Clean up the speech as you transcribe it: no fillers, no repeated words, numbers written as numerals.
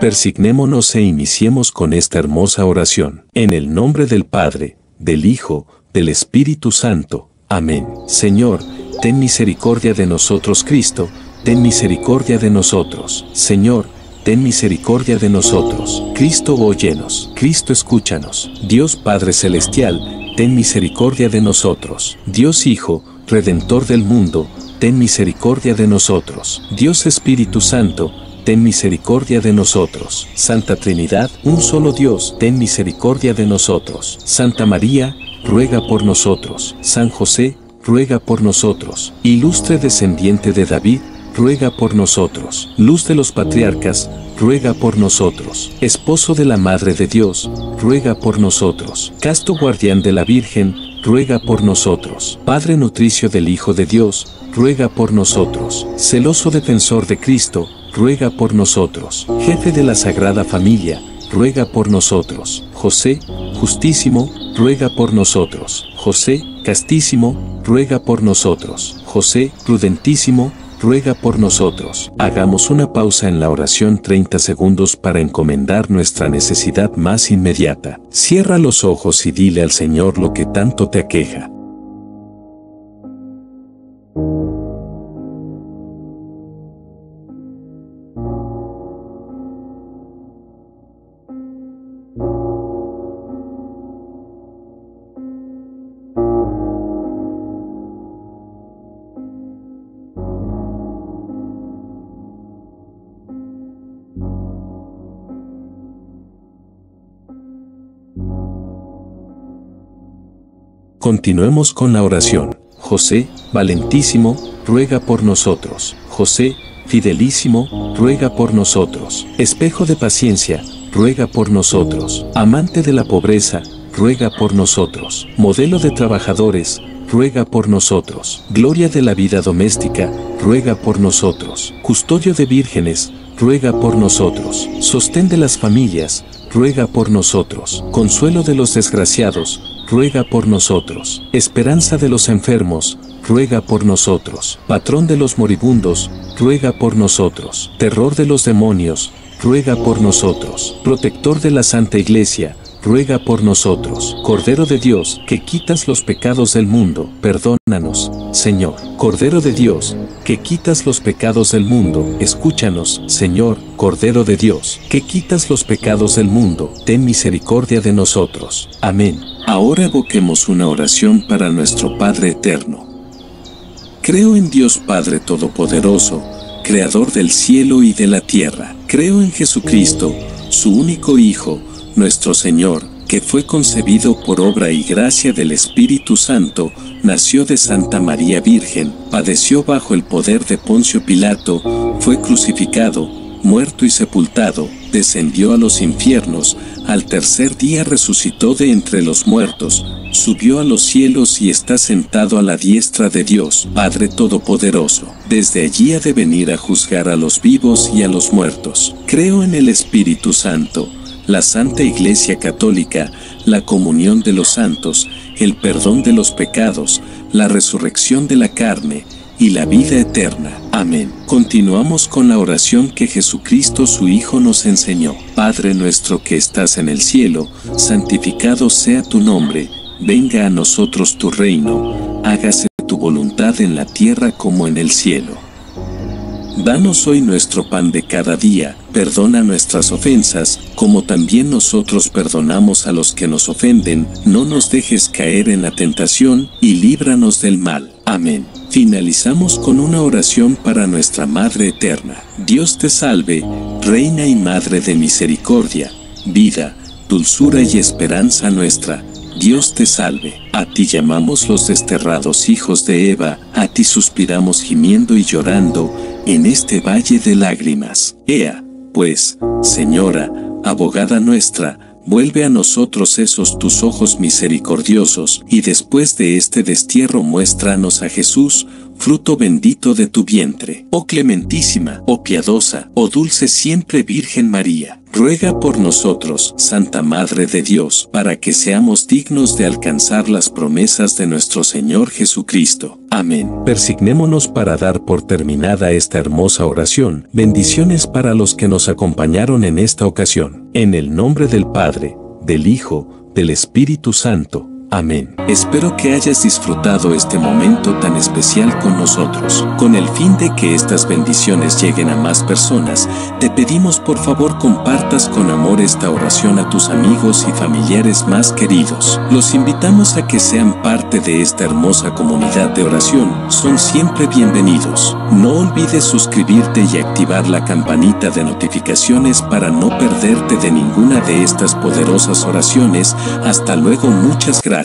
Persignémonos e iniciemos con esta hermosa oración. En el nombre del Padre, del Hijo, del Espíritu Santo. Amén. Señor, ten misericordia de nosotros, Cristo, ten misericordia de nosotros. Señor, ten misericordia de nosotros. Cristo, óyenos. Cristo, escúchanos. Dios Padre Celestial, ten misericordia de nosotros. Dios Hijo, Redentor del mundo, ten misericordia de nosotros. Dios Espíritu Santo, ten misericordia de nosotros. Santa Trinidad, un solo Dios, ten misericordia de nosotros. Santa María, ruega por nosotros. San José, ruega por nosotros. Ilustre descendiente de David, ruega por nosotros. Luz de los patriarcas, ruega por nosotros. Esposo de la Madre de Dios, ruega por nosotros. Casto guardián de la Virgen, ruega por nosotros. Padre nutricio del Hijo de Dios, ruega por nosotros. Celoso defensor de Cristo, ruega por nosotros. Jefe de la Sagrada Familia, ruega por nosotros. José, justísimo, ruega por nosotros. José, castísimo, ruega por nosotros. José, prudentísimo, ruega por nosotros. Hagamos una pausa en la oración 30 segundos para encomendar nuestra necesidad más inmediata. Cierra los ojos y dile al Señor lo que tanto te aqueja. Continuemos con la oración. José, valentísimo, ruega por nosotros. José, fidelísimo, ruega por nosotros. Espejo de paciencia, ruega por nosotros. Amante de la pobreza, ruega por nosotros. Modelo de trabajadores, ruega por nosotros. Gloria de la vida doméstica, ruega por nosotros. Custodio de vírgenes, ruega por nosotros. Sostén de las familias, ruega por nosotros. Consuelo de los desgraciados, ruega por nosotros. Esperanza de los enfermos, ruega por nosotros. Patrón de los moribundos, ruega por nosotros. Terror de los demonios, ruega por nosotros. Protector de la Santa Iglesia, ruega por nosotros. Cordero de Dios, que quitas los pecados del mundo, perdónanos, Señor. Cordero de Dios, que quitas los pecados del mundo, escúchanos, Señor. Cordero de Dios, que quitas los pecados del mundo, ten misericordia de nosotros. Amén. Ahora evoquemos una oración para nuestro Padre Eterno. Creo en Dios Padre Todopoderoso, Creador del cielo y de la tierra. Creo en Jesucristo, su único Hijo, nuestro Señor, que fue concebido por obra y gracia del Espíritu Santo, nació de Santa María Virgen, padeció bajo el poder de Poncio Pilato, fue crucificado, muerto y sepultado, descendió a los infiernos, al tercer día resucitó de entre los muertos, subió a los cielos y está sentado a la diestra de Dios, Padre Todopoderoso. Desde allí ha de venir a juzgar a los vivos y a los muertos. Creo en el Espíritu Santo, la Santa Iglesia Católica, la comunión de los santos, el perdón de los pecados, la resurrección de la carne y la vida eterna. Amén. Continuamos con la oración que Jesucristo su Hijo nos enseñó. Padre nuestro que estás en el cielo, santificado sea tu nombre, venga a nosotros tu reino, hágase tu voluntad en la tierra como en el cielo. Danos hoy nuestro pan de cada día, perdona nuestras ofensas, como también nosotros perdonamos a los que nos ofenden, no nos dejes caer en la tentación, y líbranos del mal. Amén. Finalizamos con una oración para nuestra Madre Eterna. Dios te salve, Reina y Madre de misericordia, vida, dulzura y esperanza nuestra. Dios te salve. A ti llamamos los desterrados hijos de Eva, a ti suspiramos gimiendo y llorando, en este valle de lágrimas. Ea, pues, Señora, abogada nuestra, vuelve a nosotros esos tus ojos misericordiosos, y después de este destierro muéstranos a Jesús, fruto bendito de tu vientre. Oh clementísima, oh piadosa, oh dulce siempre Virgen María, Ruega por nosotros, Santa Madre de Dios, para que seamos dignos de alcanzar las promesas de nuestro Señor Jesucristo. Amén. Persignémonos para dar por terminada esta hermosa oración. Bendiciones para los que nos acompañaron en esta ocasión. En el nombre del Padre, del Hijo, del Espíritu Santo. Amén. Espero que hayas disfrutado este momento tan especial con nosotros. Con el fin de que estas bendiciones lleguen a más personas, te pedimos por favor compartas con amor esta oración a tus amigos y familiares más queridos. Los invitamos a que sean parte de esta hermosa comunidad de oración. Son siempre bienvenidos. No olvides suscribirte y activar la campanita de notificaciones para no perderte de ninguna de estas poderosas oraciones. Hasta luego, muchas gracias.